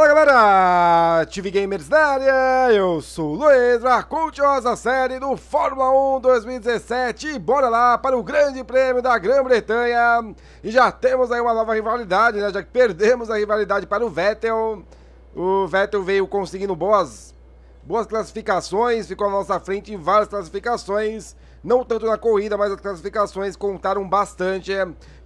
Fala galera, TV Gamers da área, eu sou o Luiz, a cultiosa série do Fórmula 1 2017 e bora lá para o grande prêmio da Grã-Bretanha. E já temos aí uma nova rivalidade, né, já que perdemos a rivalidade para o Vettel. O Vettel veio conseguindo boas classificações, ficou à nossa frente em várias classificações. Não tanto na corrida, mas as classificações contaram bastante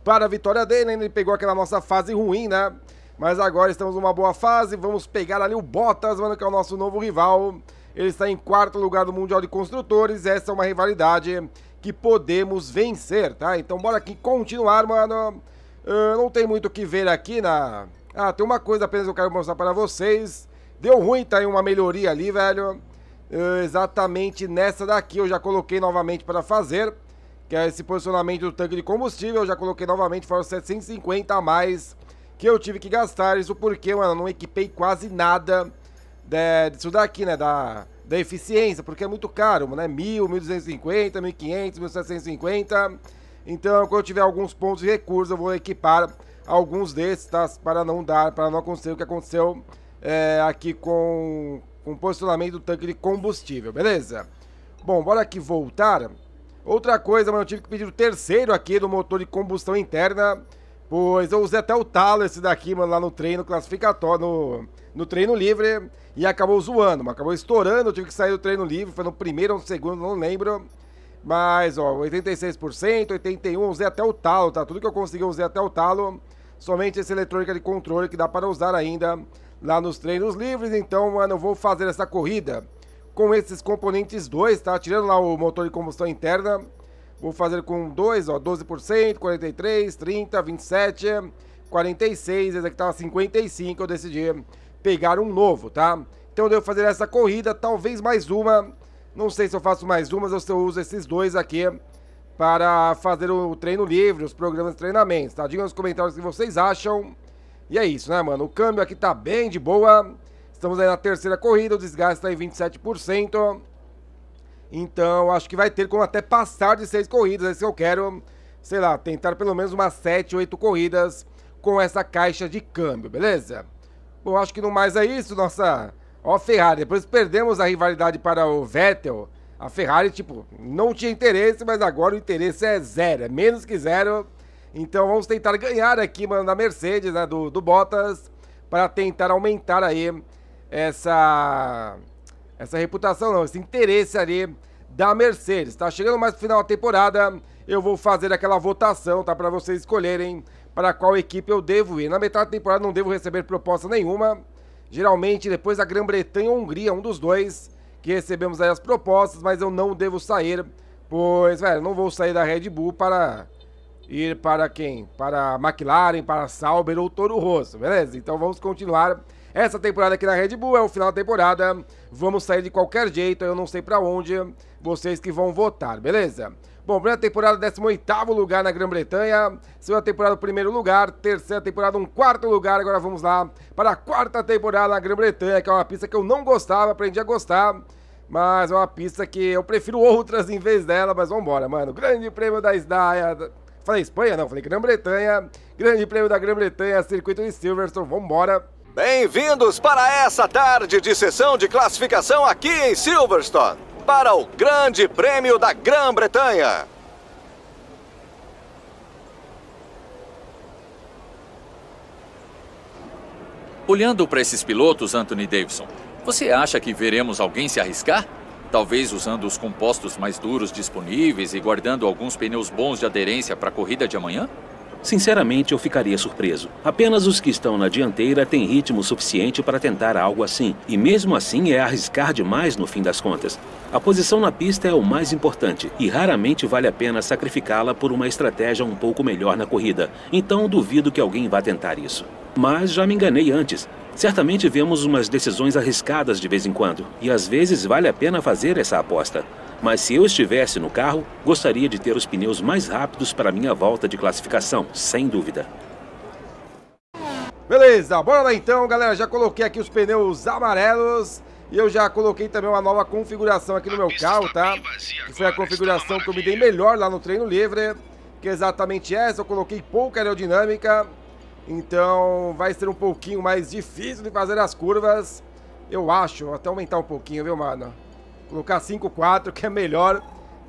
para a vitória dele, né? Ele pegou aquela nossa fase ruim, né? Mas agora estamos numa boa fase, vamos pegar ali o Bottas, mano, que é o nosso novo rival. Ele está em quarto lugar do Mundial de Construtores, essa é uma rivalidade que podemos vencer, tá? Então bora aqui continuar, mano. Não tem muito o que ver aqui na... tem uma coisa apenas que eu quero mostrar para vocês. Deu ruim, tá aí uma melhoria ali, velho. Exatamente nessa daqui eu já coloquei novamente para fazer, que é esse posicionamento do tanque de combustível. Eu já coloquei novamente, foram 750 a mais que eu tive que gastar, isso porque, mano, eu não equipei quase nada disso daqui, né, da eficiência, porque é muito caro, mano, né, 1.000, 1.250, 1.500, 1.750, então quando eu tiver alguns pontos de recurso, eu vou equipar alguns desses, tá, para não acontecer o que aconteceu aqui com posicionamento do tanque de combustível, beleza? Bom, bora aqui voltar. Outra coisa, mano, eu tive que pedir o terceiro aqui do motor de combustão interna, pois eu usei até o talo esse daqui, mano, lá no treino classificatório, no treino livre, e acabou zoando, mano, acabou estourando, eu tive que sair do treino livre, foi no primeiro ou no segundo, não lembro, mas, ó, 86%, 81%, usei até o talo, tá? Tudo que eu consegui usei até o talo, somente essa eletrônica de controle que dá para usar ainda lá nos treinos livres. Então, mano, eu vou fazer essa corrida com esses componentes 2, tá? Tirando lá o motor de combustão interna, vou fazer com 2, ó, 12%, 43%, 30%, 27%, 46%, esse aqui tava 55%, eu decidi pegar um novo, tá? Então eu devo fazer essa corrida, talvez mais uma, não sei se eu faço mais uma, mas eu uso esses dois aqui para fazer o treino livre, os programas de treinamentos, tá? Digam nos comentários o que vocês acham. E é isso, né, mano? O câmbio aqui tá bem de boa. Estamos aí na terceira corrida, o desgaste tá em 27%. Então, acho que vai ter como até passar de 6 corridas. Esse que eu quero, sei lá, tentar pelo menos umas 7, 8 corridas com essa caixa de câmbio, beleza? Bom, acho que no mais é isso, nossa... Ó, Ferrari, depois perdemos a rivalidade para o Vettel. A Ferrari, tipo, não tinha interesse, mas agora o interesse é zero, é menos que zero. Então vamos tentar ganhar aqui, mano, da Mercedes, né, do Bottas, para tentar aumentar aí essa reputação, não, esse interesse ali da Mercedes. Tá chegando mais pro final da temporada, eu vou fazer aquela votação, tá, para vocês escolherem para qual equipe eu devo ir. Na metade da temporada não devo receber proposta nenhuma, geralmente depois da Grã-Bretanha ou Hungria, um dos dois, que recebemos aí as propostas, mas eu não devo sair, pois, velho, não vou sair da Red Bull para... ir para quem? Para McLaren, para Sauber ou Toro Rosso, beleza? Então vamos continuar essa temporada aqui na Red Bull, é o final da temporada, vamos sair de qualquer jeito, eu não sei para onde, vocês que vão votar, beleza? Bom, primeira temporada, 18º lugar na Grã-Bretanha, segunda temporada, primeiro lugar, terceira temporada, quarto lugar, agora vamos lá para a quarta temporada na Grã-Bretanha, que é uma pista que eu não gostava, aprendi a gostar, mas é uma pista que eu prefiro outras em vez dela, mas vambora, mano, grande prêmio da Falei Espanha? Não, falei Grã-Bretanha. Grande prêmio da Grã-Bretanha, circuito de Silverstone, vambora. Bem-vindos para essa tarde de sessão de classificação aqui em Silverstone, para o grande prêmio da Grã-Bretanha. Olhando para esses pilotos, Anthony Davidson, você acha que veremos alguém se arriscar? Talvez usando os compostos mais duros disponíveis e guardando alguns pneus bons de aderência para a corrida de amanhã? Sinceramente, eu ficaria surpreso. Apenas os que estão na dianteira têm ritmo suficiente para tentar algo assim. E mesmo assim é arriscar demais no fim das contas. A posição na pista é o mais importante e raramente vale a pena sacrificá-la por uma estratégia um pouco melhor na corrida. Então duvido que alguém vá tentar isso. Mas já me enganei antes. Certamente vemos umas decisões arriscadas de vez em quando, e às vezes vale a pena fazer essa aposta. Mas se eu estivesse no carro, gostaria de ter os pneus mais rápidos para minha volta de classificação, sem dúvida. Beleza, bora lá então, galera. Já coloquei aqui os pneus amarelos e eu já coloquei também uma nova configuração aqui no meu carro, tá? Que foi a configuração que eu me dei melhor lá no treino livre, que é exatamente essa. Eu coloquei pouca aerodinâmica. Então vai ser um pouquinho mais difícil de fazer as curvas, eu acho. Vou até aumentar um pouquinho, viu, mano? Colocar 5-4, que é melhor,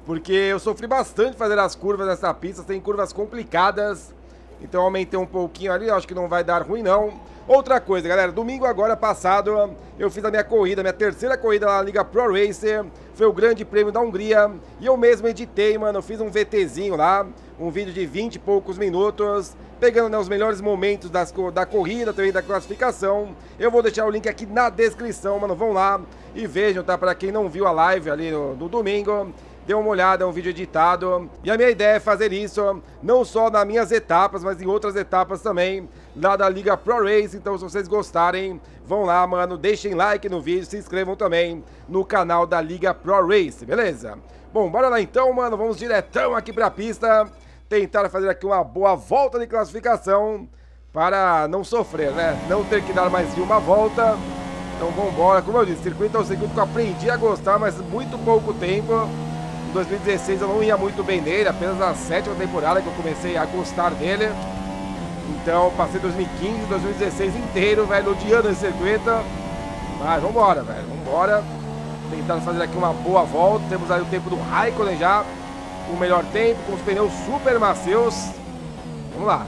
porque eu sofri bastante fazer as curvas nessa pista. Tem curvas complicadas, então aumentei um pouquinho ali, acho que não vai dar ruim não. Outra coisa, galera, domingo agora passado eu fiz a minha corrida, minha terceira corrida lá na Liga Pro Racer, foi o grande prêmio da Hungria, e eu mesmo editei, mano, eu fiz um VTzinho lá, um vídeo de 20 e poucos minutos, pegando, né, os melhores momentos da corrida, também da classificação. Eu vou deixar o link aqui na descrição, mano, vão lá e vejam, tá? Pra quem não viu a live ali no domingo, dê uma olhada, é um vídeo editado. E a minha ideia é fazer isso, não só nas minhas etapas, mas em outras etapas também, lá da Liga Pro Race. Então, se vocês gostarem, vão lá, mano, deixem like no vídeo, se inscrevam também no canal da Liga Pro Race, beleza? Bom, bora lá então, mano, vamos diretão aqui pra pista, tentar fazer aqui uma boa volta de classificação, para não sofrer, né? Não ter que dar mais de uma volta. Então, vambora. Como eu disse, circuito é um circuito que eu aprendi a gostar, mas muito pouco tempo. 2016 eu não ia muito bem nele, apenas na 7ª temporada que eu comecei a gostar dele. Então passei 2015, 2016 inteiro, velho, odiando esse circuito. Mas vambora, velho, vambora. Tentando fazer aqui uma boa volta. Temos aí o tempo do Raikkonen já, o melhor tempo, com os pneus super macios. Vamos lá.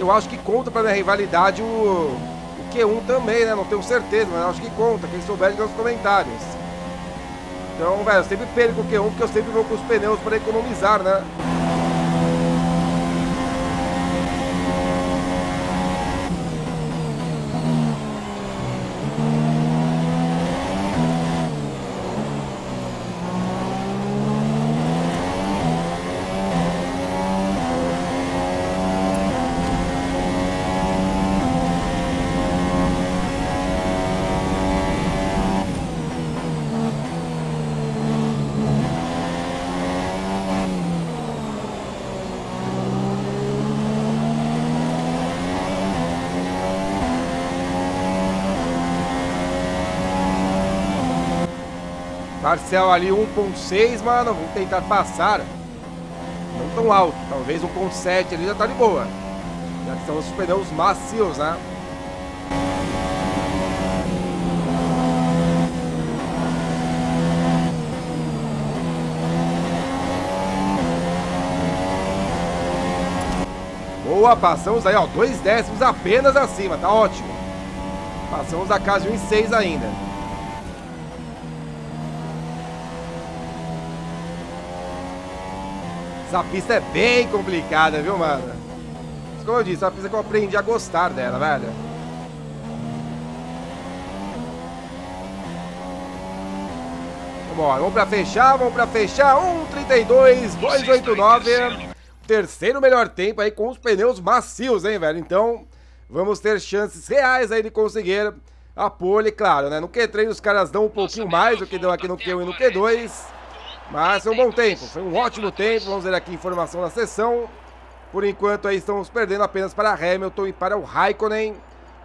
Eu acho que conta pra minha rivalidade o Q1 também, né? Não tenho certeza, mas acho que conta. Quem souber, diga nos comentários. Então, velho, eu sempre perco o Q1 porque eu sempre vou com os pneus para economizar, né? Parcial ali 1.6, mano, vamos tentar passar, não tão alto, talvez 1.7 ali já tá de boa, já que são os pneus macios, né? Boa, passamos aí, ó, 2 décimos apenas acima, tá ótimo, passamos a casa de 1,6 ainda. Essa pista é bem complicada, viu, mano? Mas como eu disse, é uma pista que eu aprendi a gostar dela, velho. Vambora, vamos pra fechar, 1:32, 2:89. Terceiro melhor tempo aí com os pneus macios, hein, velho? Então, vamos ter chances reais aí de conseguir a pole, claro, né? No Q3 os caras dão um pouquinho mais do que deu aqui no Q1 e no Q2. Mas foi um bom tempo, foi um ótimo tempo. Vamos ver aqui a informação da sessão. Por enquanto aí estamos perdendo apenas para Hamilton e para o Raikkonen.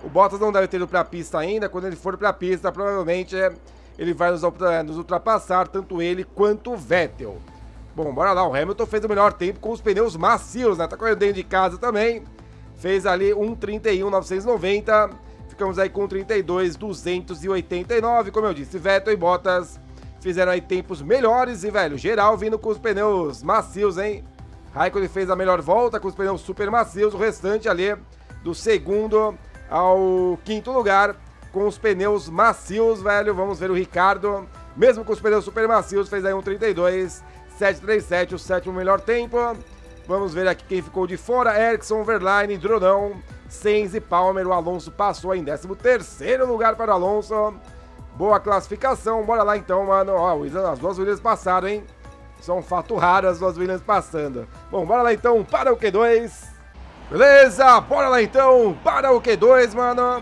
O Bottas não deve ter ido para a pista ainda. Quando ele for para a pista, provavelmente ele vai nos ultrapassar, tanto ele quanto o Vettel. Bom, bora lá, o Hamilton fez o melhor tempo com os pneus macios, né? Tá correndo dentro de casa também. Fez ali 1:31,990. Ficamos aí com 1:32,289. Como eu disse, Vettel e Bottas fizeram aí tempos melhores e, velho, geral vindo com os pneus macios, hein? Raikkonen fez a melhor volta com os pneus super macios. O restante ali, do 2º ao 5º lugar, com os pneus macios, velho. Vamos ver o Ricardo, mesmo com os pneus super macios, fez aí 1:32,737, o 7º melhor tempo. Vamos ver aqui quem ficou de fora: Ericsson, Wehrlein, Dronão, Sainz e Palmer. O Alonso passou em 13º lugar para o Alonso. Boa classificação, bora lá então, mano. Ó, as duas Williams passaram, hein? Só um fato raro, as duas Williams passando. Bom, bora lá então para o Q2. Beleza, bora lá então para o Q2, mano.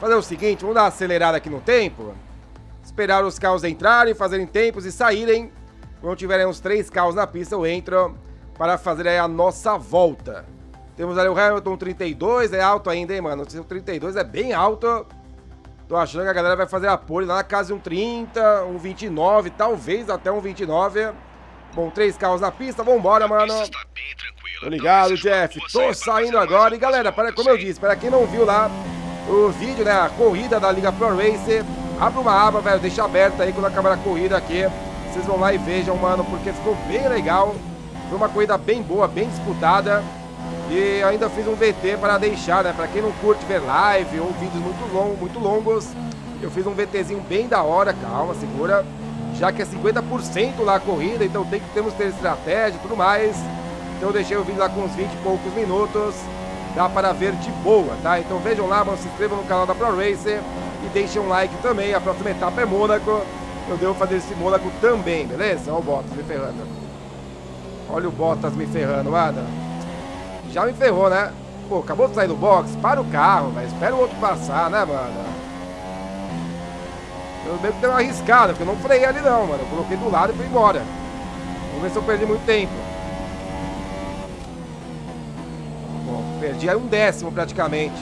Fazer o seguinte, vamos dar uma acelerada aqui no tempo. Esperar os carros entrarem, fazerem tempos e saírem. Quando tiverem uns 3 carros na pista, eu entro para fazer aí a nossa volta. Temos ali o Hamilton 32, é alto ainda, hein, mano? O 32 é bem alto. Tô achando que a galera vai fazer a pole lá na casa de 1:30, 1:29, talvez até 1:29. Bom, 3 carros na pista, vambora, mano. Tô ligado, Jeff. Tô saindo agora. E galera, como eu disse, para quem não viu lá o vídeo, né? A corrida da Liga Pro Racer. Abre uma aba, velho. Deixa aberta aí quando acabar a corrida aqui. Vocês vão lá e vejam, mano, porque ficou bem legal. Foi uma corrida bem boa, bem disputada. E ainda fiz um VT para deixar, né? Para quem não curte ver live ou vídeos muito longos, eu fiz um VTzinho bem da hora. Calma, segura. Já que é 50% lá a corrida, então temos que ter estratégia e tudo mais. Então eu deixei o vídeo lá com uns 20 e poucos minutos. Dá para ver de boa, tá? Então vejam lá, mano, se inscrevam no canal da Pro Racer e deixem um like também. A próxima etapa é Mônaco. Eu devo fazer esse Mônaco também, beleza? Olha o Bottas me ferrando. Olha o Bottas me ferrando, mano. Já me ferrou, né? Pô, acabou de sair do box. Para o carro, velho. Espera o outro passar, né, mano? Pelo menos deu uma arriscada, porque eu não freiei ali não, mano. Eu coloquei do lado e fui embora. Vamos ver se eu perdi muito tempo. Bom, perdi aí um décimo praticamente.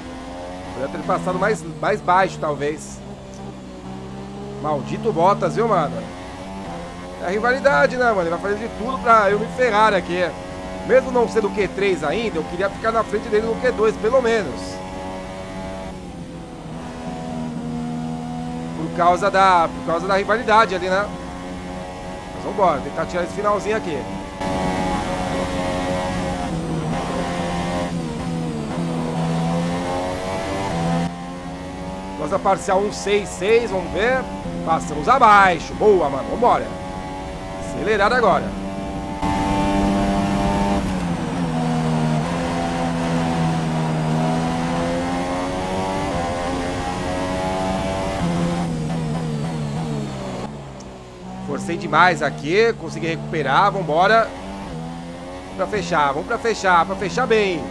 Poderia ter passado mais baixo, talvez. Maldito Bottas, viu, mano? É a rivalidade, né, mano? Ele vai fazer de tudo pra eu me ferrar aqui. Mesmo não sendo o Q3 ainda, eu queria ficar na frente dele no Q2, pelo menos. Por causa da rivalidade ali, né? Mas vamos embora, tentar tirar esse finalzinho aqui. Nossa parcial 166, vamos ver. Passamos abaixo. Boa, mano. Vamos embora. Acelerado agora. Forcei demais aqui, consegui recuperar, vambora. Vamos pra fechar bem.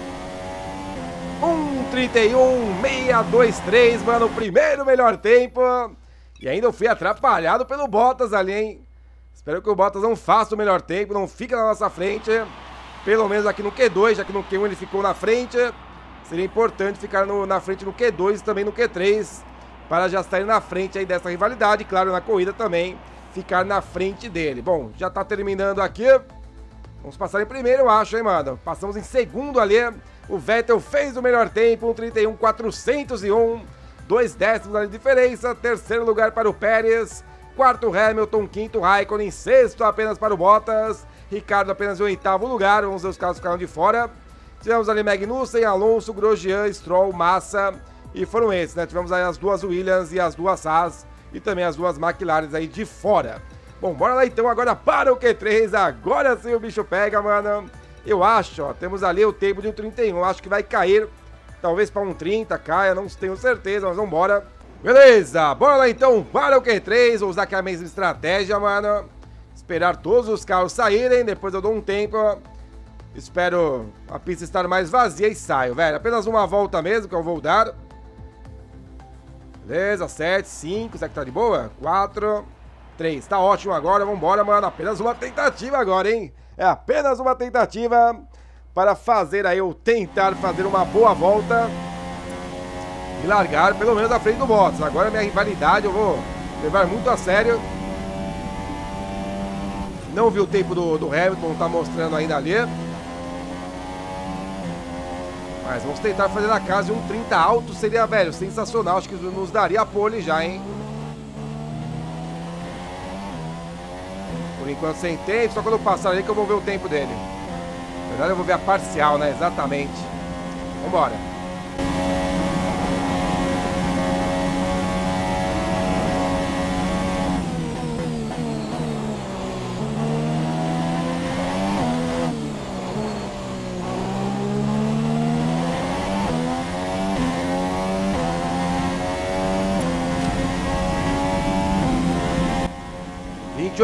1:31.623, mano, o primeiro melhor tempo. E ainda eu fui atrapalhado pelo Bottas ali, hein. Espero que o Bottas não faça o melhor tempo, não fica na nossa frente. Pelo menos aqui no Q2, já que no Q1 ele ficou na frente. Seria importante ficar na frente no Q2 e também no Q3, para já sair na frente aí dessa rivalidade, claro, na corrida também. Ficar na frente dele. Bom, já tá terminando aqui. Vamos passar em primeiro, eu acho, hein, mano. Passamos em segundo ali. O Vettel fez o melhor tempo. 1:31.401. 2 décimos ali de diferença. Terceiro lugar para o Pérez. Quarto Hamilton. Quinto Raikkonen. Sexto apenas para o Bottas. Ricardo apenas em oitavo lugar. Vamos ver os carros ficaram de fora. Tivemos ali Magnussen, Alonso, Grosjean, Stroll, Massa. E foram esses, né? Tivemos aí as duas Williams e as duas Haas. E também as duas McLaren aí de fora. Bom, bora lá então agora para o Q3. Agora sim o bicho pega, mano. Eu acho, ó, temos ali o tempo de 1:31. Acho que vai cair, talvez para 1:30 caia, não tenho certeza, mas vambora. Beleza, bora lá então para o Q3. Vou usar aqui a mesma estratégia, mano. Esperar todos os carros saírem, depois eu dou um tempo. Espero a pista estar mais vazia e saio, velho. Apenas uma volta mesmo que eu vou dar. Beleza, 7, 5, será que tá de boa? 4, 3, tá ótimo agora, vambora, mano, apenas uma tentativa agora, hein? É apenas uma tentativa para fazer aí, ou tentar fazer uma boa volta e largar pelo menos à frente do Bottas. Agora minha rivalidade eu vou levar muito a sério. Não vi o tempo do Hamilton, tá mostrando ainda ali. Mas vamos tentar fazer na casa de 1:30 alto, seria, velho, sensacional. Acho que nos daria a pole já, hein? Por enquanto sem tempo, só quando eu passar ali que eu vou ver o tempo dele. Na verdade eu vou ver a parcial, né? Exatamente. Vambora.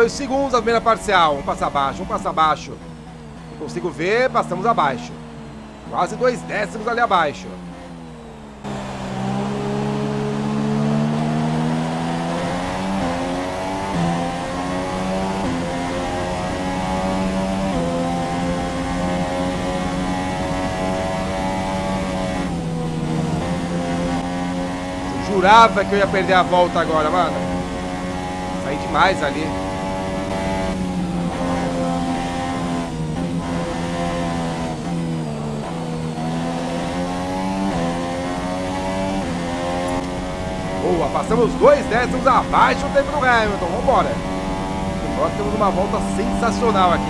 Segundos a primeira parcial, vamos passar abaixo, não consigo ver, passamos abaixo, quase 2 décimos ali abaixo. Eu jurava que eu ia perder a volta agora, mano, saí demais ali. Passamos 2 décimos abaixo do tempo do Hamilton. Vamos embora. Nós temos uma volta sensacional aqui.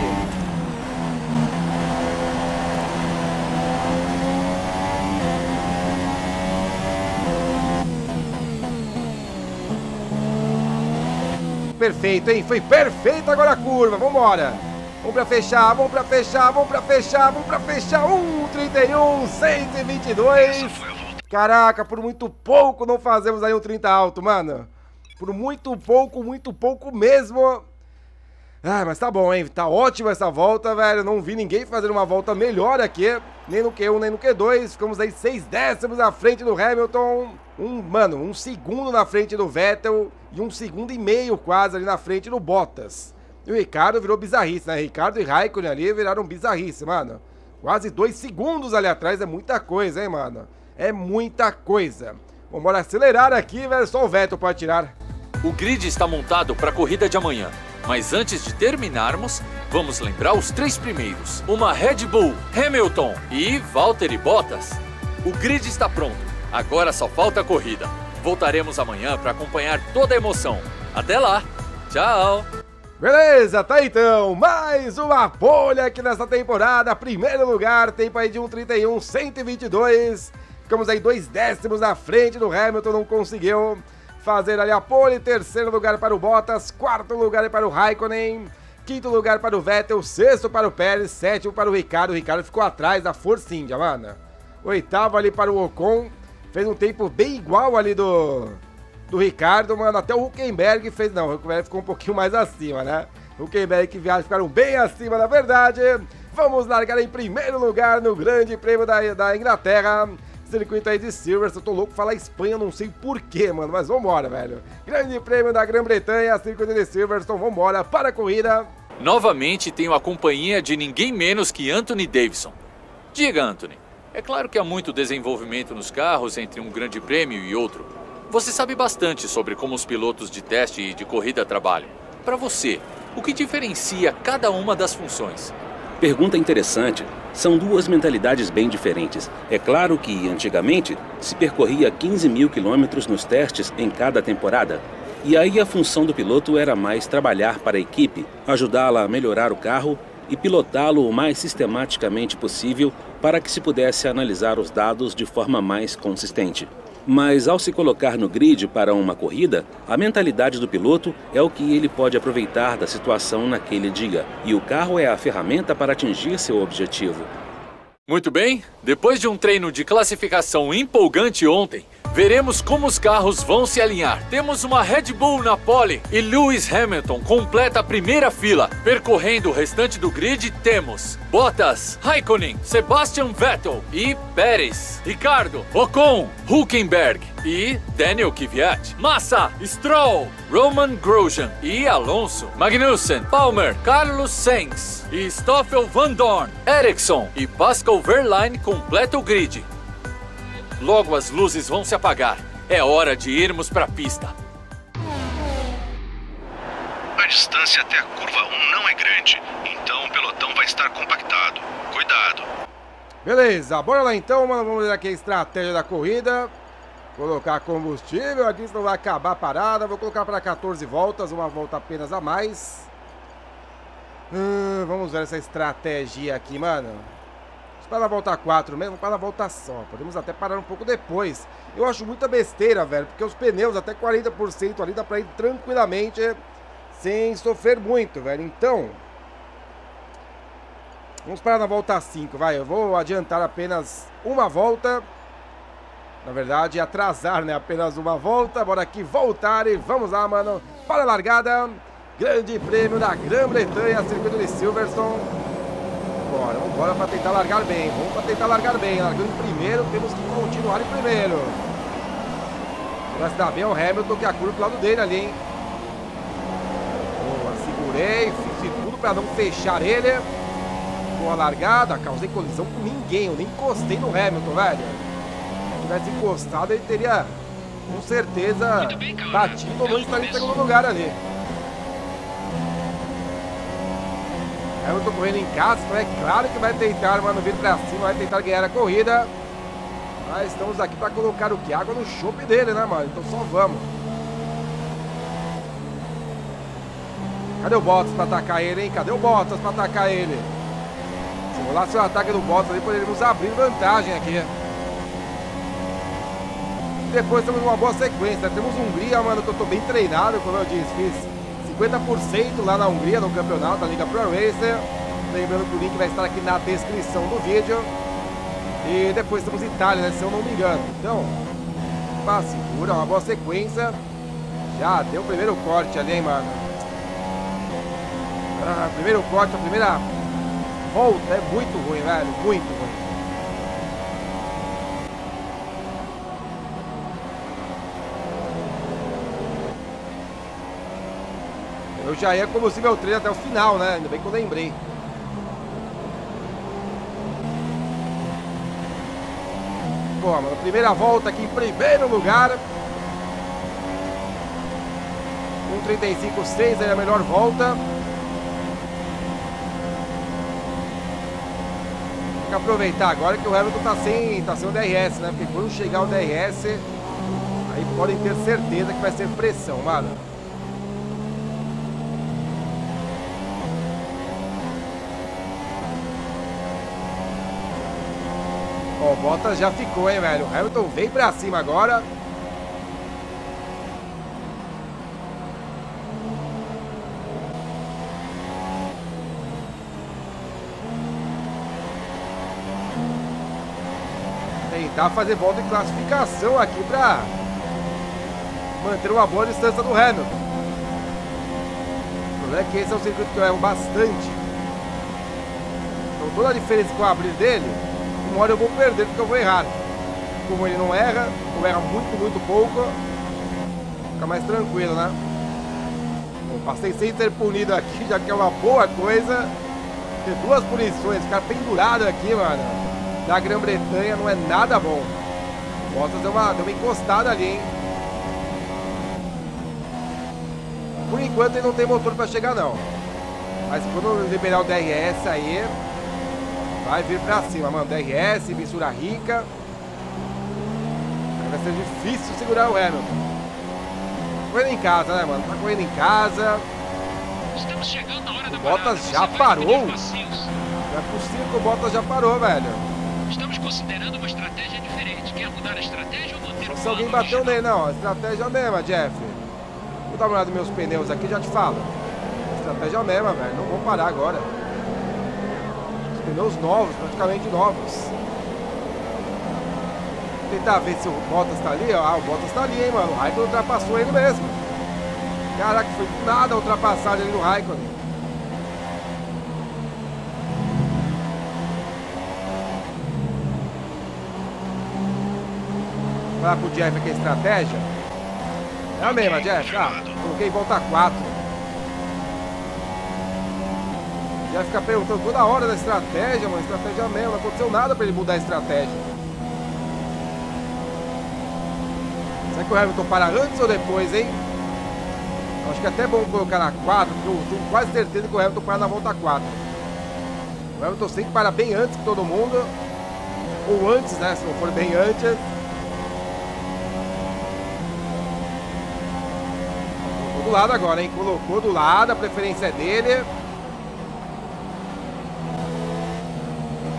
Perfeito, hein? Foi perfeito agora a curva. Vamos embora. Vamos pra fechar, vamos pra fechar, vamos pra fechar, vamos pra fechar. 1:31, 122. Caraca, por muito pouco não fazemos aí um 30 alto, mano. Por muito pouco mesmo. Ah, mas tá bom, hein? Tá ótima essa volta, velho. Não vi ninguém fazendo uma volta melhor aqui. Nem no Q1, nem no Q2. Ficamos aí 6 décimos na frente do Hamilton. Um segundo na frente do Vettel. E 1,5 segundos quase ali na frente do Bottas. E o Ricardo virou bizarrice, né? Ricardo e Raikkonen ali viraram bizarrice, mano. Quase 2 segundos ali atrás. É muita coisa, hein, mano? É muita coisa. Vamos embora acelerar aqui, velho. Só o Vettel pode tirar. O grid está montado para a corrida de amanhã. Mas antes de terminarmos, vamos lembrar os 3 primeiros. Uma Red Bull, Hamilton e Valtteri Bottas. O grid está pronto. Agora só falta a corrida. Voltaremos amanhã para acompanhar toda a emoção. Até lá. Tchau. Beleza, tá então, mais uma bolha aqui nessa temporada. Primeiro lugar, tempo aí de 1:31, 122. Ficamos aí 2 décimos na frente do Hamilton, não conseguiu fazer ali a pole. Terceiro lugar para o Bottas, quarto lugar para o Raikkonen, quinto lugar para o Vettel, sexto para o Pérez, sétimo para o Ricardo. O Ricardo ficou atrás da Force India, mano. Oitavo ali para o Ocon, fez um tempo bem igual ali do Ricardo, mano. Até o Hülkenberg fez, não, o Hülkenberg ficou um pouquinho mais acima, né? O Hülkenberg e Kvyat ficaram bem acima, na verdade. Vamos largar em primeiro lugar no Grande Prêmio da Inglaterra. Circuito aí de Silverstone, eu tô louco pra falar Espanha, não sei porquê, mano, mas vambora, velho. Grande Prêmio da Grã-Bretanha, circuito de Silverstone, vambora para a corrida. Novamente tenho a companhia de ninguém menos que Anthony Davidson. Diga, Anthony, é claro que há muito desenvolvimento nos carros entre um Grande Prêmio e outro. Você sabe bastante sobre como os pilotos de teste e de corrida trabalham. Para você, o que diferencia cada uma das funções? Pergunta interessante. São 2 mentalidades bem diferentes. É claro que, antigamente, se percorria 15.000 quilômetros nos testes em cada temporada. E aí a função do piloto era mais trabalhar para a equipe, ajudá-la a melhorar o carro e pilotá-lo o mais sistematicamente possível para que se pudesse analisar os dados de forma mais consistente. Mas ao se colocar no grid para uma corrida, a mentalidade do piloto é o que ele pode aproveitar da situação naquele dia. E o carro é a ferramenta para atingir seu objetivo. Muito bem, depois de um treino de classificação empolgante ontem, veremos como os carros vão se alinhar. Temos uma Red Bull na pole e Lewis Hamilton completa a primeira fila. Percorrendo o restante do grid temos Bottas, Raikkonen, Sebastian Vettel e Pérez, Ricardo, Ocon, Hülkenberg e Daniel Kvyat, Massa, Stroll, Roman Grosjean e Alonso, Magnussen, Palmer, Carlos Sainz e Stoffel Van Dorn, Ericsson e Pascal Wehrlein completa o grid. Logo as luzes vão se apagar. É hora de irmos para a pista. A distância até a curva 1 não é grande, então o pelotão vai estar compactado. Cuidado. Beleza, bora lá então, mano. Vamos ver aqui a estratégia da corrida. Colocar combustível aqui, senão vai acabar a parada. Vou colocar para 14 voltas, uma volta apenas a mais. Vamos ver essa estratégia aqui, mano. Para a volta 4 mesmo, para a volta só. Podemos até parar um pouco depois. Eu acho muita besteira, velho, porque os pneus até 40% ali dá para ir tranquilamente, sem sofrer muito, velho. Então, vamos parar na volta 5, vai. Eu vou adiantar apenas uma volta. Na verdade, atrasar, né? Apenas uma volta. Bora aqui voltar e vamos lá, mano. Para a largada. Grande Prêmio da Grã-Bretanha, circuito de Silverstone. Vamos para tentar largar bem. Vamos para tentar largar bem. Largando em primeiro, temos que continuar em primeiro. Para se dar bem ao Hamilton, que a curva do lado dele ali, hein? Boa, segurei. Fiz de tudo para não fechar ele. Boa largada. Causei colisão com ninguém. Eu nem encostei no Hamilton, velho. Se tivesse encostado, ele teria, com certeza, batido ou não estaria em segundo lugar ali. Hamilton correndo em casa, então é claro que vai tentar, mano, vir pra cima, vai tentar ganhar a corrida. Mas estamos aqui pra colocar o que? Água no chope dele, né, mano? Então só vamos. Cadê o Bottas para atacar ele, hein? Cadê o Bottas para atacar ele? Se rolasse o ataque do Bottas ali, poderíamos abrir vantagem aqui. Depois temos uma boa sequência. Temos Hungria, mano, que eu tô bem treinado, como eu disse. Fiz 50% lá na Hungria, no campeonato da Liga Pro Racer. Lembrando que o link vai estar aqui na descrição do vídeo. E depois temos Itália, né? Se eu não me engano. Então, pá, segura, uma boa sequência. Já deu o primeiro corte ali, hein, mano. Ah, primeiro corte, a primeira volta é muito ruim, velho. Muito ruim. Eu já ia como se meu treino até o final, né? Ainda bem que eu lembrei. Pô, mano, primeira volta aqui em primeiro lugar. 1:35,6 é a melhor volta. Tem que aproveitar agora que o Hamilton tá sem o DRS, né? Porque quando chegar o DRS, aí podem ter certeza que vai ser pressão, mano. Ó, o Bottas já ficou, hein, velho. O Hamilton vem pra cima agora. Tentar fazer volta de classificação aqui pra manter uma boa distância do Hamilton. O problema é que esse é um circuito que eu erro bastante. Então toda a diferença que eu abrir dele, uma hora eu vou perder porque eu vou errar. Como ele não erra, ou erra muito pouco, fica mais tranquilo, né? Bom, passei sem ser punido aqui, já que é uma boa coisa. Ter duas punições, ficar pendurado aqui, mano, da Grã-Bretanha não é nada bom. Bottas deu uma encostada ali, hein? Por enquanto ele não tem motor pra chegar, não. Mas quando liberar o DRS aí, vai vir pra cima, mano. DRS, mistura rica. Vai ser difícil segurar o Hamilton. Correndo em casa, né, mano? Tá correndo em casa. Estamos chegando na hora da parada. Bottas já parou. Não é possível que o Bottas já parou, velho. Estamos considerando uma estratégia diferente. Quer mudar a estratégia ou manter o plano? Se alguém bateu nele, não. A estratégia é a mesma, Jeff. Vou dar uma olhada nos meus pneus aqui, já te falo. A estratégia é a mesma, velho. Não vou parar agora. Pneus novos, praticamente novos. Vou tentar ver se o Bottas tá ali. Ah, o Bottas tá ali, hein, mano. O Raikkonen ultrapassou ele mesmo. Caraca, foi do nada a ultrapassagem ali do Raikkonen. Falar pro Jeff aqui a estratégia. É a mesma, Jeff. Ah, coloquei em volta 4. Vai ficar perguntando toda hora da estratégia, mano. Estratégia mesmo, não aconteceu nada pra ele mudar a estratégia. Será que o Hamilton para antes ou depois, hein? Eu acho que é até bom colocar na 4, porque eu tenho quase certeza que o Hamilton para na volta 4. O Hamilton sempre para bem antes que todo mundo. Ou antes, né? Se não for bem antes. Colocou do lado agora, hein? Colocou do lado, a preferência é dele.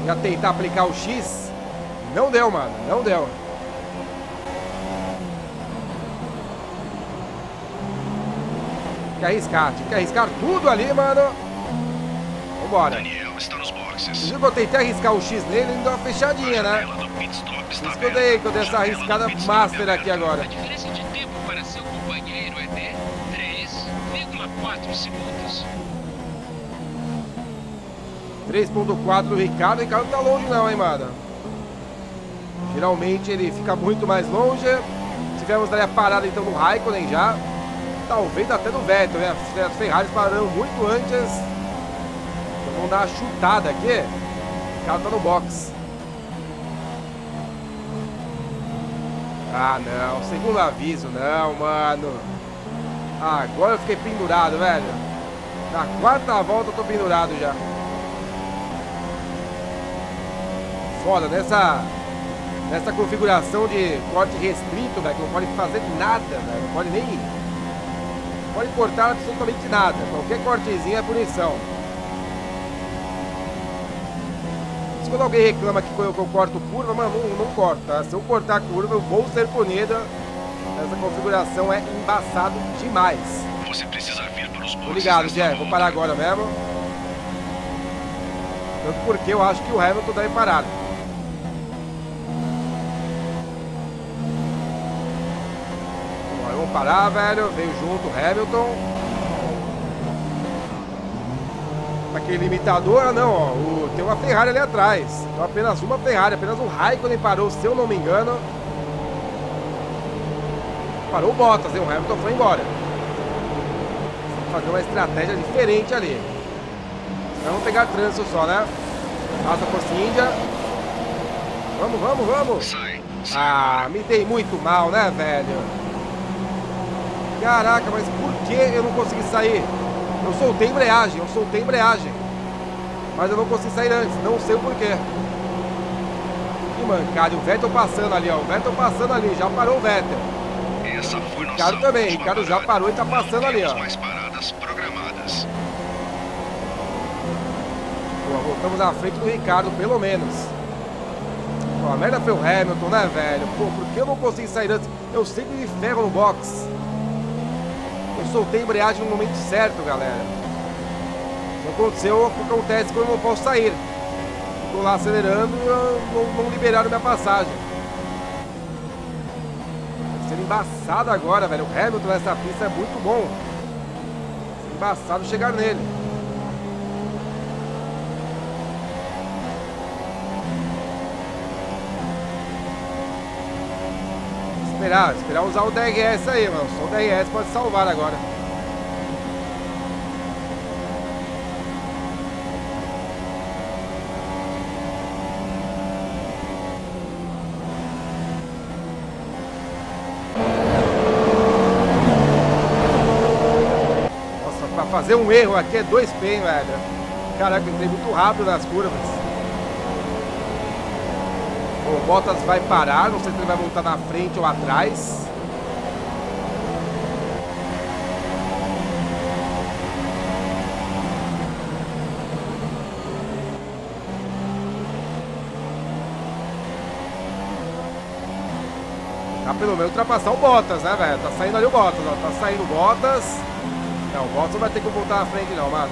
Já tentar aplicar o X. Não deu, mano. Não deu. Tem que arriscar. Tem que arriscar tudo ali, mano. Vambora. Daniel está nos boxes. Eu tentei arriscar o X nele e deu uma fechadinha, né? Por isso que eu dei essa arriscada master aqui agora. A diferença de tempo para seu companheiro é de 3,4 segundos. 3.4 do Ricardo. O Ricardo não tá longe não, hein, mano. Geralmente ele fica muito mais longe. Tivemos ali a parada então do Raikkonen já. Talvez até do Vettel, né? As Ferraris pararam muito antes. Então vamos dar uma chutada aqui. O Ricardo tá no box. Ah, não. Segundo aviso. Não, mano. Ah, agora eu fiquei pendurado, velho. Na quarta volta eu tô pendurado já. Foda, nessa configuração de corte restrito, velho, que não pode fazer nada, velho, não pode nem pode cortar absolutamente nada. Qualquer cortezinho é punição. Mas quando alguém reclama que eu corto curva, mano, não corto, tá? Se eu cortar curva, eu vou ser punido. Essa configuração é embaçado demais. Você precisa vir para os boxes. Obrigado, Jeff. Vou parar agora mesmo. Tanto porque eu acho que o Hamilton deve parar. Vamos parar, velho. Veio junto o Hamilton. Aquele limitador, não, ó. Tem uma Ferrari ali atrás. Então apenas uma Ferrari, apenas um Raikkonen parou, se eu não me engano. Parou o Bottas, hein? O Hamilton foi embora. Vamos fazer uma estratégia diferente ali. Vamos pegar trânsito só, né? Passa a Force India. Vamos, vamos, vamos. Ah, me dei muito mal, né, velho? Caraca, mas por que eu não consegui sair? Eu soltei a embreagem. Mas eu não consegui sair antes, não sei o porquê. Que mancada, o Vettel passando ali, ó. O Vettel passando ali, já parou o Vettel. Essa foi nossa Ricardo também, Ricardo já parou e tá passando ali, ó. Mais paradas programadas. Boa, voltamos na frente do Ricardo, pelo menos. Ó, a merda foi o Hamilton, né, velho? Pô, por que eu não consegui sair antes? Eu sempre me ferro no box. Eu soltei a embreagem no momento certo, galera. Não aconteceu o que acontece quando eu não posso sair. Estou lá acelerando e não liberaram minha passagem. Vai ser embaçado agora, velho. O Hamilton nessa pista é muito bom. Vai ser embaçado chegar nele. Esperar usar o DRS aí, mano. Só o DRS pode salvar agora. Nossa, pra fazer um erro aqui é 2 pênaltis, velho. Caraca, eu entrei muito rápido nas curvas. O Bottas vai parar, não sei se ele vai voltar na frente ou atrás. Tá pelo menos ultrapassar o Bottas, né, velho? Tá saindo ali o Bottas, ó. Tá saindo o Bottas. Não, o Bottas não vai ter que voltar na frente não, mano.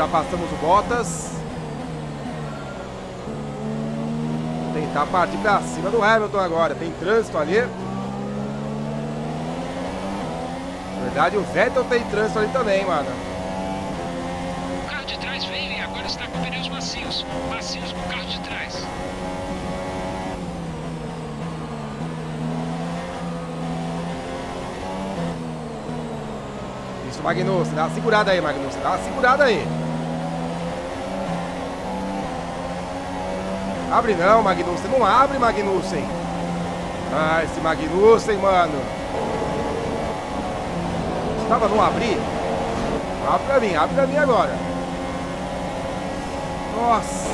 Ultrapassamos o Bottas. Tentar partir pra cima do Hamilton agora. Tem trânsito ali. Na verdade, o Vettel tem trânsito ali também, mano. O carro de trás veio e agora está com pneus macios. Macios com o carro de trás. Isso, Magnussen. Dá uma segurada aí, Magnussen. Dá uma segurada aí. Abre não, Magnussen. Não abre, Magnussen. Ah, esse Magnussen, mano. Estava não abrir? Abre pra mim agora. Nossa.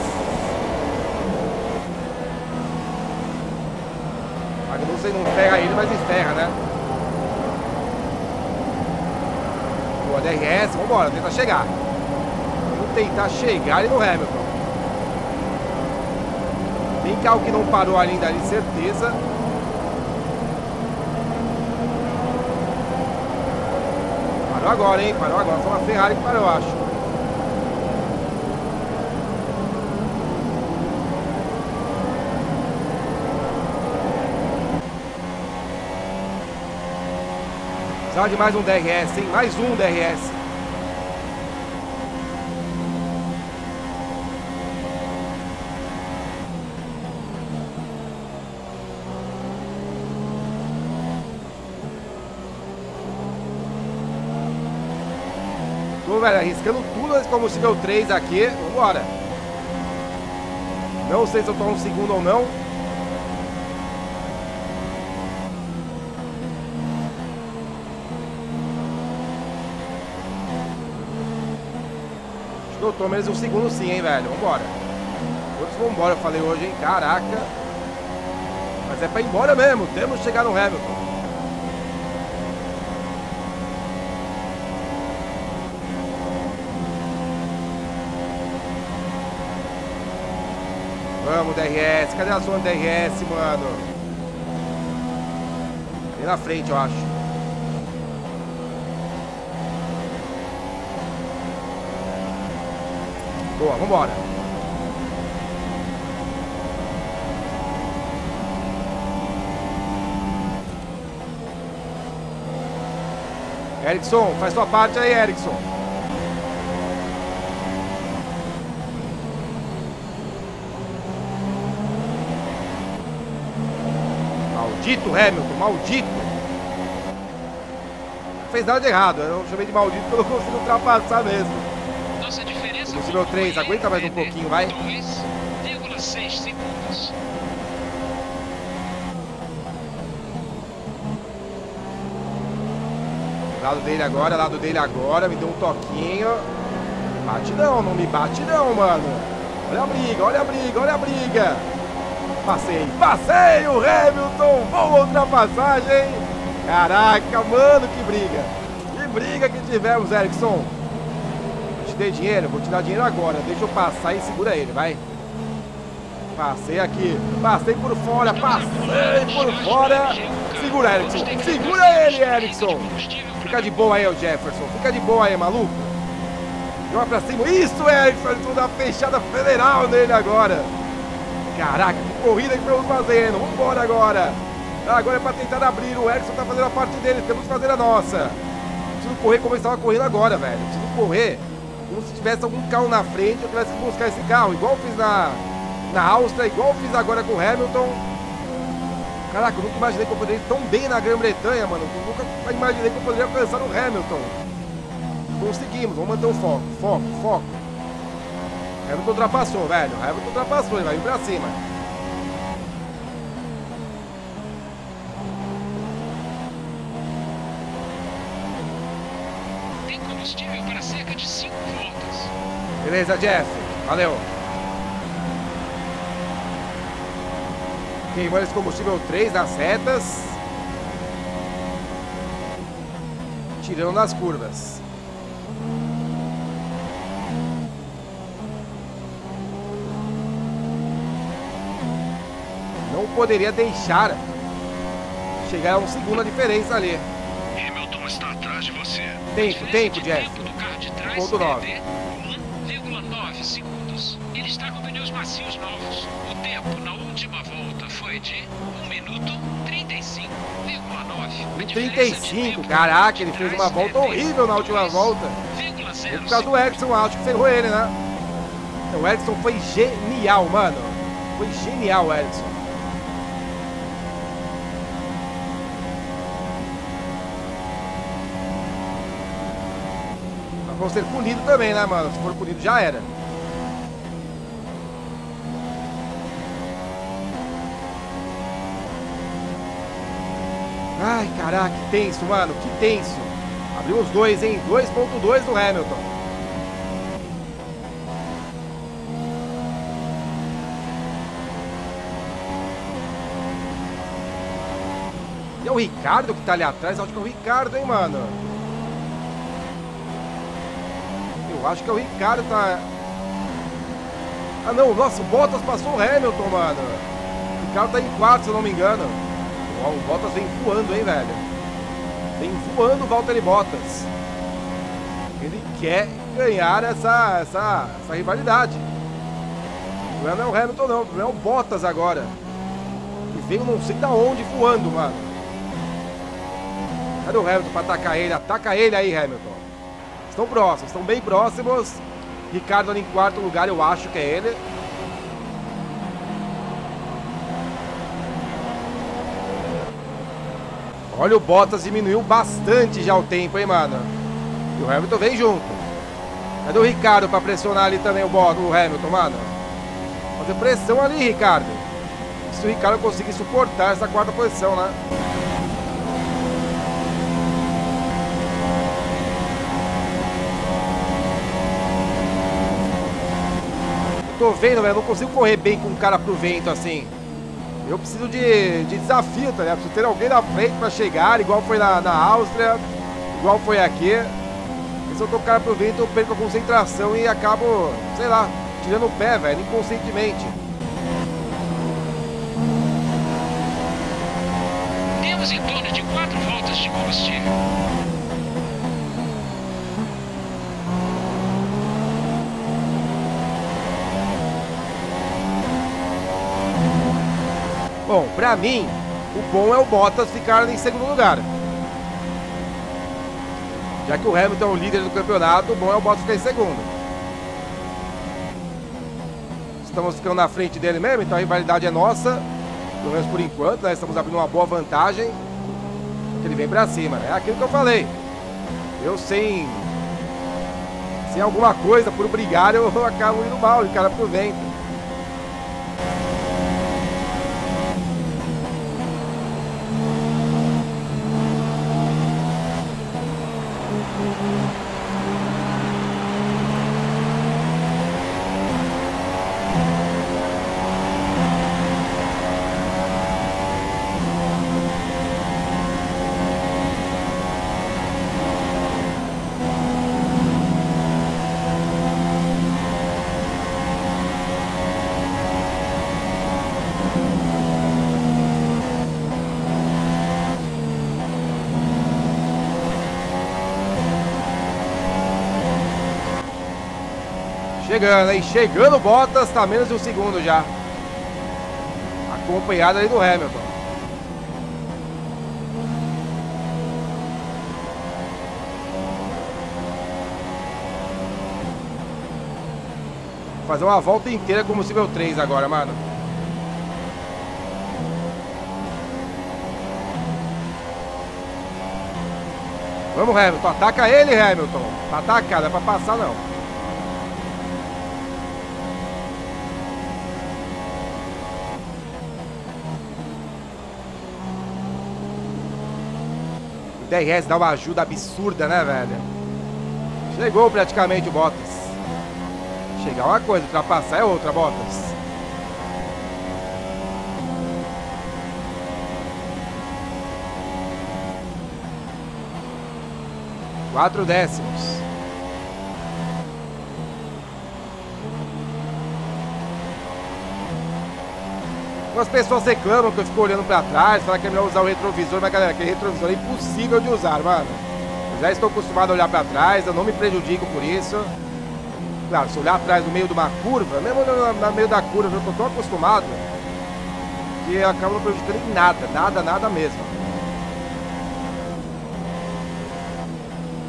Magnussen não ferra ele, mas enferra, né? Boa, DRS, vambora, tenta chegar. Vamos tentar chegar ali no Hamilton. Tem carro que não parou ainda ali, certeza. Parou agora, hein? Parou agora. Só uma Ferrari que parou, eu acho. Precisava de mais um DRS, hein? Mais um DRS. Velho, arriscando tudo esse combustível 3 aqui. Vambora. Não sei se eu tô um segundo ou não. Acho que eu tô menos um segundo sim, hein, velho. Vambora. Todos vambora, eu falei hoje, hein. Caraca. mas é para ir embora mesmo, temos que chegar no Hamilton. Vamos, DRS, cadê a zona DRS, mano? Ali na frente, eu acho. Boa, vambora. Ericsson, faz sua parte aí, Ericsson. Maldito Hamilton, maldito. Não fez nada de errado, eu chamei de maldito porque eu não consigo ultrapassar mesmo. Número 3, aguenta mais um pouquinho, vai. 2,6 segundos. Lado dele agora, me deu um toquinho. Bate não, não me bate não, mano. Olha a briga, olha a briga, olha a briga. Passei, passei o Hamilton, boa ultrapassagem. Caraca, mano, que briga. Que briga que tivemos, Ericsson. Dei dinheiro, vou te dar dinheiro agora. Deixa eu passar e segura ele, vai. Passei aqui, passei por fora, passei por fora. Segura, Ericsson, segura ele, Ericsson. Fica de boa aí, o Jefferson. Fica de boa aí, maluco. Joga pra cima, isso, Ericsson. Ericsson dá fechada federal nele agora. Caraca, que corrida que estamos fazendo. Vamos embora agora. Agora é pra tentar abrir. O Ericsson tá fazendo a parte dele, temos que fazer a nossa. Preciso correr como ele estava correndo agora, velho. Preciso correr como se tivesse algum carro na frente, eu tivesse que buscar esse carro, igual eu fiz na Áustria, igual eu fiz agora com o Hamilton. Caraca, eu nunca imaginei que eu poderia ir tão bem na Grã-Bretanha, mano. Eu nunca imaginei que eu poderia alcançar o Hamilton. Conseguimos, vamos manter o foco, foco, foco. Hamilton ultrapassou, velho. Hamilton ultrapassou, ele vai vir pra cima. Tem combustível para cerca de 5 voltas. Beleza, Jeff. Valeu. Queimando esse combustível 3 nas retas. Tirando nas curvas. Não poderia deixar chegar a 1 segundo a diferença ali. Hamilton está atrás de você. Tempo, Jeff. Ponto 9. 1,9 segundos. Ele está com pneus macios novos. O tempo na última volta foi de 1 minuto 35,9. 35, caraca, ele fez uma volta horrível na última volta. É por causa do Ericsson, acho que ferrou ele, né? Então, o Ericsson foi genial, mano. Foi genial, o Ericsson. Vamos ser punido também, né, mano? Se for punido, já era. Ai, caraca, que tenso, mano. Que tenso. Abriu os dois, hein? 2,2 do Hamilton. E é o Ricardo que tá ali atrás. Acho que é o Ricardo, hein, mano? Acho que é o Ricardo tá... Ah não, nossa, o Bottas passou o Hamilton, mano. O Ricardo tá em 4, se eu não me engano. O Bottas vem voando, hein, velho. Vem voando o Valtteri Bottas. Ele quer ganhar essa rivalidade. O problema não é o Hamilton, não. O problema é o Bottas agora. E veio não sei da onde voando, mano. Cadê o Hamilton pra atacar ele? Ataca ele aí, Hamilton. Estão próximos, estão bem próximos. Ricardo ali em 4º lugar, eu acho que é ele. Olha, o Bottas diminuiu bastante já o tempo, hein, mano. E o Hamilton vem junto. Cadê o Ricardo para pressionar ali também o Hamilton, mano? Fazer pressão ali, Ricardo. Se o Ricardo conseguir suportar essa 4ª posição, né? Tô vendo, velho, não consigo correr bem com o cara pro vento assim. Eu preciso de desafio, tá ligado? Preciso ter alguém na frente pra chegar, igual foi na Áustria, igual foi aqui. Se eu tocar pro vento, eu perco a concentração e acabo, sei lá, tirando o pé, velho, inconscientemente. Temos em torno de 4 voltas de combustível. Bom, pra mim, o bom é o Bottas ficar em segundo lugar. Já que o Hamilton é o líder do campeonato, o bom é o Bottas ficar em segundo. Estamos ficando na frente dele mesmo, então a rivalidade é nossa. Pelo menos por enquanto, né? Estamos abrindo uma boa vantagem. Ele vem pra cima, né? É aquilo que eu falei. Eu sem alguma coisa, por brigar, eu acabo indo mal, o cara pro vento. Chegando, hein? Chegando o Bottas, tá menos de 1 segundo já. Acompanhado ali do Hamilton. Vou fazer uma volta inteira com combustível 3 agora, mano. Vamos, Hamilton. Ataca ele, Hamilton. Ataca, não é pra passar, não. DRS dá uma ajuda absurda, né, velho? Chegou praticamente o Bottas. Chegar é uma coisa, ultrapassar é outra, Bottas. Quatro décimos. As pessoas reclamam que eu fico olhando pra trás, falam que é melhor usar o retrovisor, mas galera, aquele retrovisor é impossível de usar, mano. Eu já estou acostumado a olhar pra trás, eu não me prejudico por isso. Claro, se olhar atrás no meio de uma curva, mesmo no meio da curva, eu tô tão acostumado que eu acabo não prejudicando em nada, nada mesmo.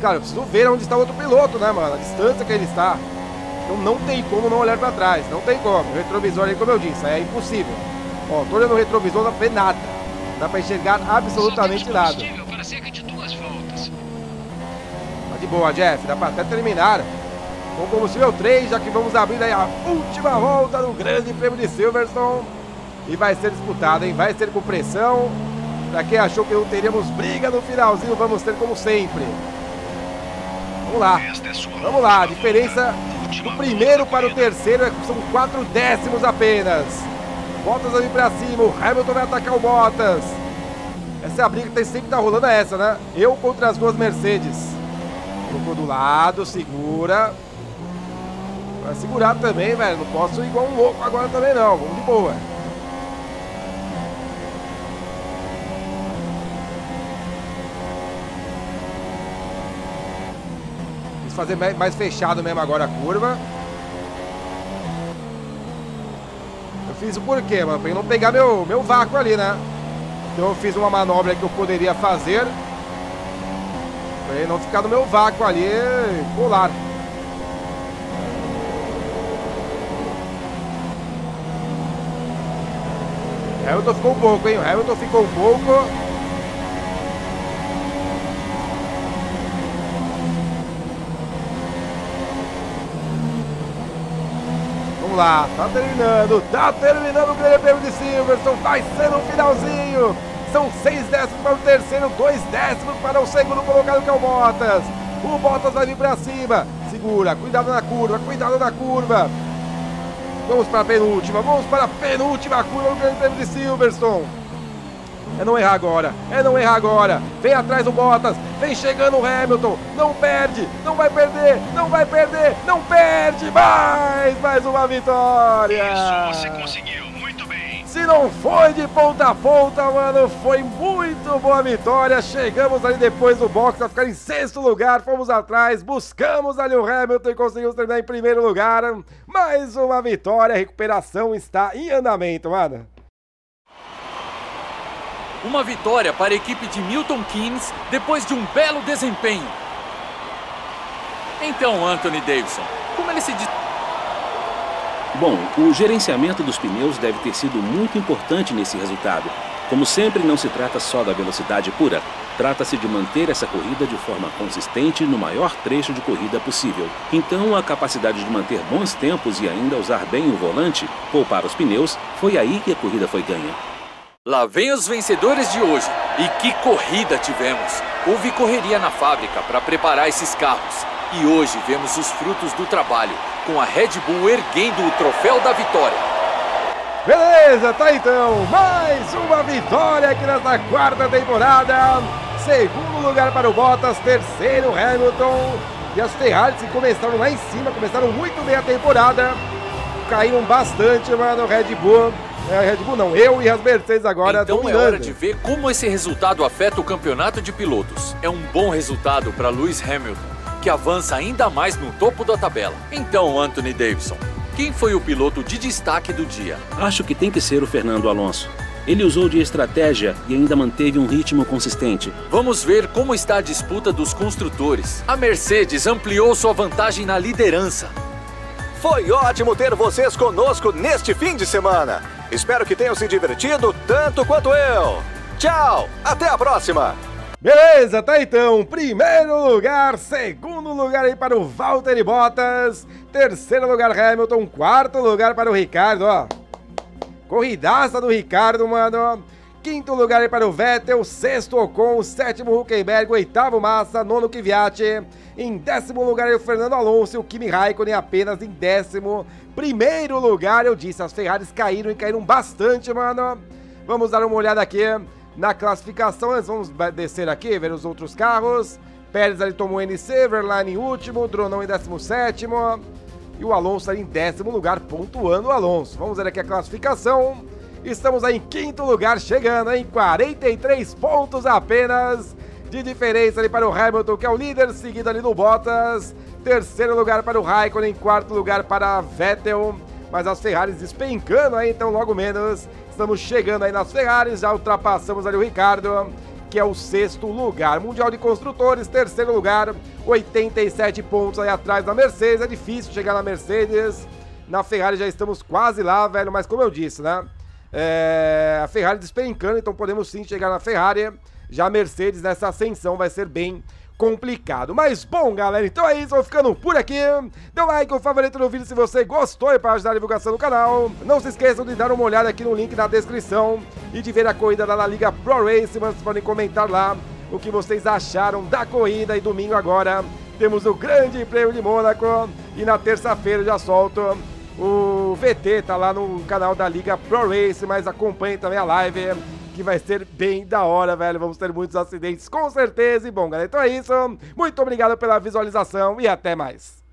Cara, eu preciso ver onde está o outro piloto, né, mano? A distância que ele está. Então não tem como não olhar pra trás, não tem como. O retrovisor aí, como eu disse, é impossível. Ó, tô olhando o retrovisor, não dá pra ver nada. Não dá pra enxergar absolutamente nada. Para cerca de 2 voltas. Tá de boa, Jeff. Dá pra até terminar com combustível 3, já que vamos abrir aí a última volta do Grande Prêmio de Silverstone. E vai ser disputado, hein? Vai ser com pressão. Pra quem achou que não teríamos briga no finalzinho, vamos ter como sempre. Vamos lá. Vamos lá. A diferença do primeiro para o terceiro são 4 décimos apenas. Bottas ali pra cima, o Hamilton vai atacar o Bottas. Essa é a briga que sempre tá rolando, é essa, né? Eu contra as duas Mercedes. Colocou do lado, segura. Vai segurar também, velho. Não posso ir igual um louco agora também, não. Vamos de boa. Quis fazer mais fechado mesmo agora a curva. Fiz o porquê, mano, pra eu não pegar meu vácuo ali, né? Então eu fiz uma manobra que eu poderia fazer pra ele não ficar no meu vácuo ali e pular. O Hamilton ficou um pouco, hein? O Hamilton ficou um pouco. Lá, tá terminando o Grande Prêmio de Silverstone, vai ser no finalzinho, são 6 décimos para o terceiro, 2 décimos para o segundo colocado que é o Bottas. O Bottas vai vir para cima, segura, cuidado na curva, Vamos para a penúltima curva do Grande Prêmio de Silverstone. É não errar agora, vem atrás do Bottas, vem chegando o Hamilton, não perde, não perde, mais uma vitória. Isso, você conseguiu, muito bem. Se não foi de ponta a ponta, mano, foi muito boa a vitória. Chegamos ali depois do box a ficar em sexto lugar, fomos atrás, buscamos ali o Hamilton e conseguimos terminar em primeiro lugar. Mais uma vitória, a recuperação está em andamento, mano. Uma vitória para a equipe de Milton Keynes depois de um belo desempenho. Então, Anthony Davidson, como ele se diz? Bom, o gerenciamento dos pneus deve ter sido muito importante nesse resultado. Como sempre, não se trata só da velocidade pura. Trata-se de manter essa corrida de forma consistente no maior trecho de corrida possível. Então, a capacidade de manter bons tempos e ainda usar bem o volante, poupar os pneus, foi aí que a corrida foi ganha. Lá vem os vencedores de hoje. E que corrida tivemos! Houve correria na fábrica para preparar esses carros. E hoje vemos os frutos do trabalho, com a Red Bull erguendo o troféu da vitória. Beleza, tá então. Mais uma vitória aqui nessa quarta temporada. Segundo lugar para o Bottas, terceiro Hamilton. E as Ferraris que começaram lá em cima, começaram muito bem a temporada. Caíram bastante, mano, Red Bull. Red Bull não, eu e as Mercedes agora então dominando. É hora de ver como esse resultado afeta o campeonato de pilotos. É um bom resultado para Lewis Hamilton, que avança ainda mais no topo da tabela. Então, Anthony Davidson, quem foi o piloto de destaque do dia? Acho que tem que ser o Fernando Alonso. Ele usou de estratégia e ainda manteve um ritmo consistente. Vamos ver como está a disputa dos construtores. A Mercedes ampliou sua vantagem na liderança. Foi ótimo ter vocês conosco neste fim de semana. Espero que tenham se divertido tanto quanto eu. Tchau, até a próxima. Beleza, tá então. Primeiro lugar, segundo lugar aí para o Valtteri Bottas. Terceiro lugar Hamilton, quarto lugar para o Ricardo, ó. Corridaça do Ricardo, mano. Quinto lugar aí para o Vettel, sexto Ocon, sétimo Hülkenberg, oitavo Massa, nono Kvyat. Em décimo lugar o Fernando Alonso e o Kimi Raikkonen apenas em décimo. Primeiro lugar, eu disse, as Ferraris caíram e caíram bastante, mano. Vamos dar uma olhada aqui na classificação, nós vamos descer aqui, ver os outros carros. Pérez ali tomou NC, Wehrlein em último, Dronão em 17º. E o Alonso ali em décimo lugar, pontuando o Alonso. Vamos ver aqui a classificação. Estamos aí em quinto lugar, chegando em 43 pontos apenas de diferença ali para o Hamilton, que é o líder, seguido ali do Bottas. Terceiro lugar para o Raikkonen, quarto lugar para Vettel, mas as Ferraris despencando aí, então logo menos. Estamos chegando aí nas Ferraris, já ultrapassamos ali o Ricardo, que é o sexto lugar. Mundial de Construtores, terceiro lugar, 87 pontos aí atrás da Mercedes, é difícil chegar na Mercedes. Na Ferrari já estamos quase lá, velho, mas como eu disse, né? A Ferrari despencando, então podemos sim chegar na Ferrari. Já a Mercedes nessa ascensão vai ser bem complicado. Mas bom, galera, então é isso, vou ficando por aqui. Dê um like, um favorito no vídeo se você gostou e para ajudar a divulgação do canal. Não se esqueçam de dar uma olhada aqui no link na descrição e de ver a corrida da Liga Pro Racer. Vocês podem comentar lá o que vocês acharam da corrida. E domingo agora temos o Grande Prêmio de Mônaco e na terça-feira eu já solto o VT, tá lá no canal da Liga Pro Racer, mas acompanhe também a live, que vai ser bem da hora, velho. Vamos ter muitos acidentes, com certeza. E bom, galera, então é isso. Muito obrigado pela visualização e até mais.